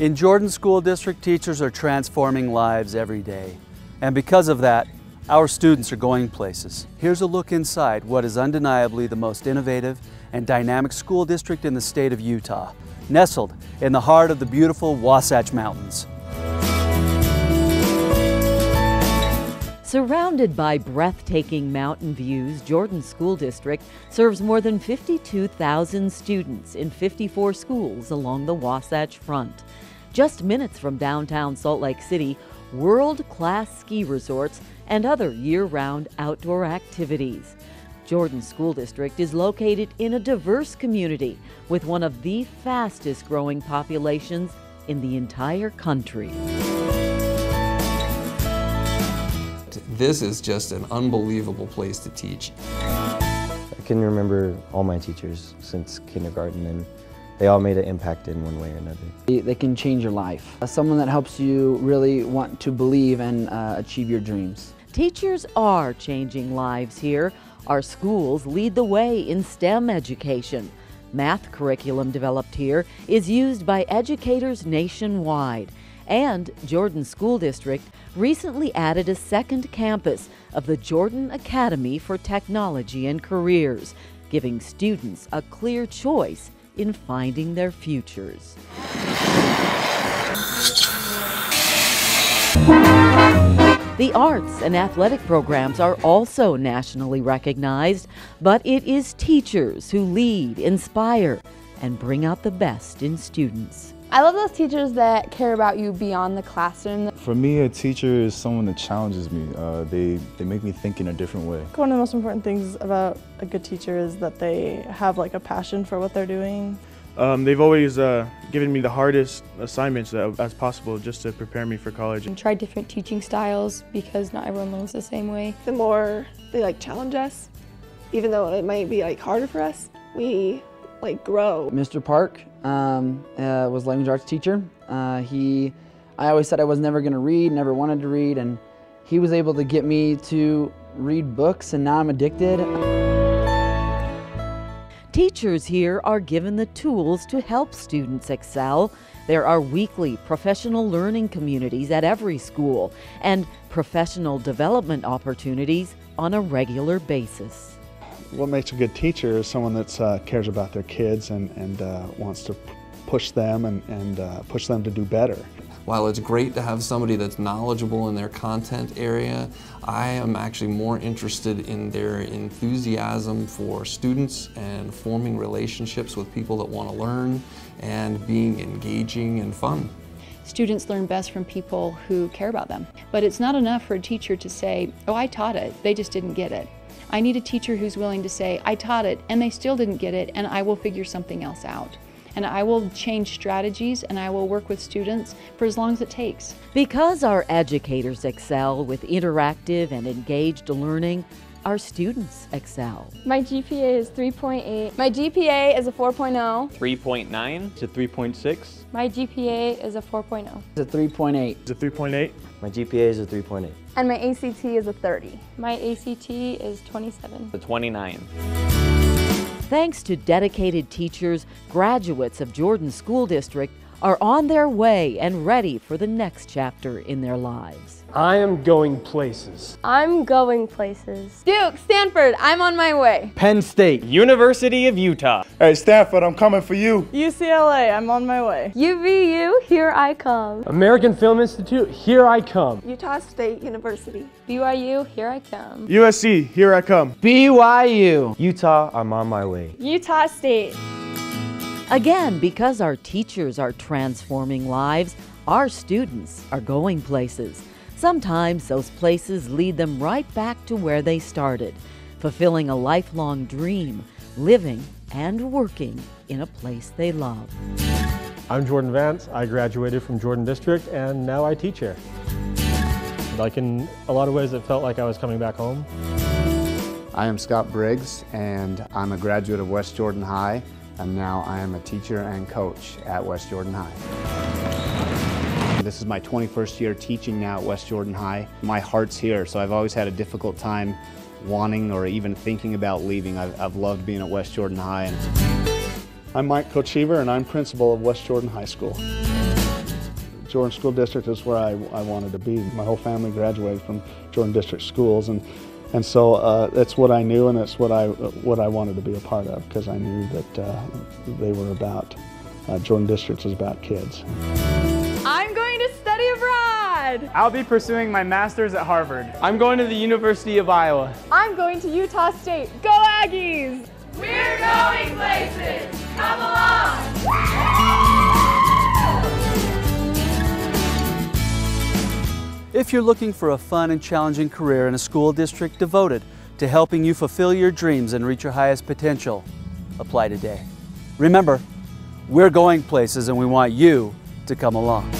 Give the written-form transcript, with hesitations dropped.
In Jordan School District, teachers are transforming lives every day. And because of that, our students are going places. Here's a look inside what is undeniably the most innovative and dynamic school district in the state of Utah, nestled in the heart of the beautiful Wasatch Mountains. Surrounded by breathtaking mountain views, Jordan School District serves more than 52,000 students in 54 schools along the Wasatch Front. Just minutes from downtown Salt Lake City, world-class ski resorts and other year-round outdoor activities. Jordan School District is located in a diverse community with one of the fastest-growing populations in the entire country. This is just an unbelievable place to teach. I can remember all my teachers since kindergarten, and they all made an impact in one way or another. They can change your life. Someone that helps you really want to believe and achieve your dreams. Teachers are changing lives here. Our schools lead the way in STEM education. Math curriculum developed here is used by educators nationwide. And Jordan School District recently added a second campus of the Jordan Academy for Technology and Careers, giving students a clear choice in finding their futures. The arts and athletic programs are also nationally recognized, but it is teachers who lead, inspire, and bring out the best in students. I love those teachers that care about you beyond the classroom. For me, a teacher is someone that challenges me. They make me think in a different way. One of the most important things about a good teacher is that they have like a passion for what they're doing. They've always given me the hardest assignments as possible just to prepare me for college. And try different teaching styles because not everyone learns the same way. The more they challenge us, even though it might be harder for us, we grow. Mr. Park was language arts teacher. I always said I was never going to read, never wanted to read, and he was able to get me to read books, and now I'm addicted. Teachers here are given the tools to help students excel. There are weekly professional learning communities at every school and professional development opportunities on a regular basis. What makes a good teacher is someone that cares about their kids and wants to push them and push them to do better. While it's great to have somebody that's knowledgeable in their content area, I am actually more interested in their enthusiasm for students and forming relationships with people that want to learn and being engaging and fun. Students learn best from people who care about them. But it's not enough for a teacher to say, "Oh, I taught it, they just didn't get it." I need a teacher who's willing to say, I taught it and they still didn't get it, and I will figure something else out. And I will change strategies and I will work with students for as long as it takes. Because our educators excel with interactive and engaged learning, our students excel. My GPA is 3.8. My GPA is a 4.0. 3.9 to 3.6. My GPA is a 4.0. It's a 3.8. It's a 3.8. My GPA is a 3.8. And my ACT is a 30. My ACT is 27. A 29. Thanks to dedicated teachers, graduates of Jordan School District are on their way and ready for the next chapter in their lives. I am going places. I'm going places. Duke, Stanford, I'm on my way. Penn State, University of Utah. Hey, Stanford, I'm coming for you. UCLA, I'm on my way. UVU, here I come. American Film Institute, here I come. Utah State University. BYU, here I come. USC, here I come. BYU. Utah, I'm on my way. Utah State. Again, because our teachers are transforming lives, our students are going places. Sometimes those places lead them right back to where they started, fulfilling a lifelong dream, living and working in a place they love. I'm Jordan Vance. I graduated from Jordan District and now I teach here. Like in a lot of ways, it felt like I was coming back home. I am Scott Briggs and I'm a graduate of West Jordan High. And now I am a teacher and coach at West Jordan High. This is my 21st year teaching now at West Jordan High. My heart's here, so I've always had a difficult time wanting or even thinking about leaving. I've loved being at West Jordan High. I'm Mike Cochiever, and I'm principal of West Jordan High School. Jordan School District is where I wanted to be. My whole family graduated from Jordan District schools, and so that's what I knew, and that's what I wanted to be a part of, because I knew that they were about, Jordan District is about kids. I'm going to study abroad! I'll be pursuing my master's at Harvard. I'm going to the University of Iowa. I'm going to Utah State. Go Aggies! We're going places! Come along! If you're looking for a fun and challenging career in a school district devoted to helping you fulfill your dreams and reach your highest potential, apply today. Remember, we're going places and we want you to come along.